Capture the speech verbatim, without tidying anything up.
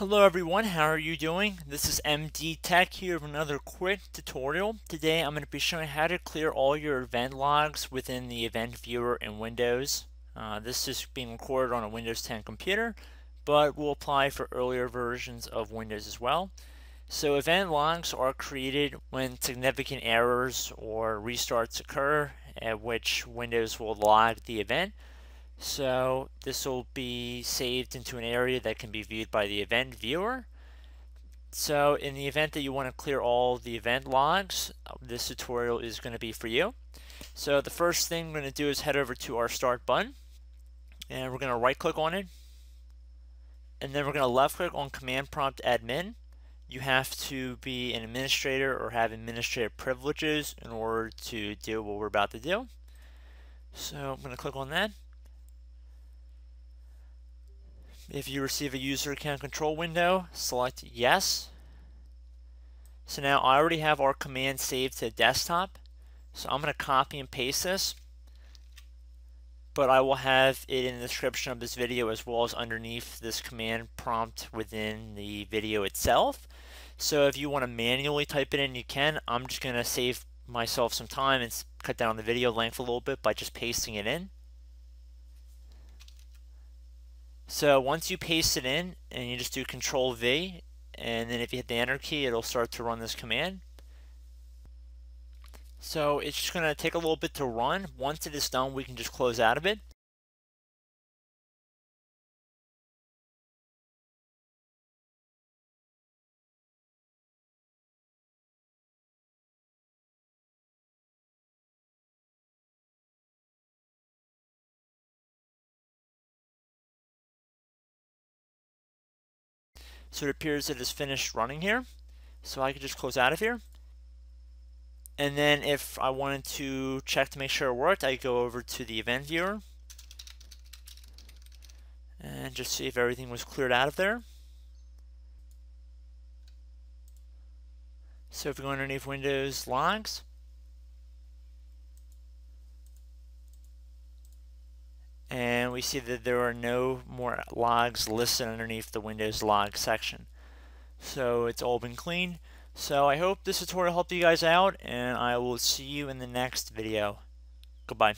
Hello everyone, how are you doing? This is M D Tech here with another quick tutorial. Today I'm going to be showing how to clear all your event logs within the Event Viewer in Windows. Uh, this is being recorded on a Windows ten computer, but will apply for earlier versions of Windows as well. So event logs are created when significant errors or restarts occur, at which Windows will log the event. So this will be saved into an area that can be viewed by the Event Viewer. So in the event that you want to clear all the event logs, this tutorial is going to be for you. So the first thing we're going to do is head over to our Start button, and we're going to right click on it, and then we're going to left click on Command Prompt Admin. You have to be an administrator or have administrative privileges in order to do what we're about to do. So I'm going to click on that. If you receive a user account control window, select yes. So now I already have our command saved to desktop. So I'm going to copy and paste this, but I will have it in the description of this video as well as underneath this command prompt within the video itself. So if you want to manually type it in, you can. I'm just going to save myself some time and cut down the video length a little bit by just pasting it in. So once you paste it in, and you just do Control V, and then if you hit the Enter key, it'll start to run this command. So it's just going to take a little bit to run. Once it is done, we can just close out of it. So it appears it is finished running here. So I can just close out of here. And then if I wanted to check to make sure it worked, I go over to the Event Viewer and just see if everything was cleared out of there. So if we go underneath Windows Logs, and we see that there are no more logs listed underneath the Windows log section. So it's all been cleaned. So I hope this tutorial helped you guys out, and I will see you in the next video. Goodbye.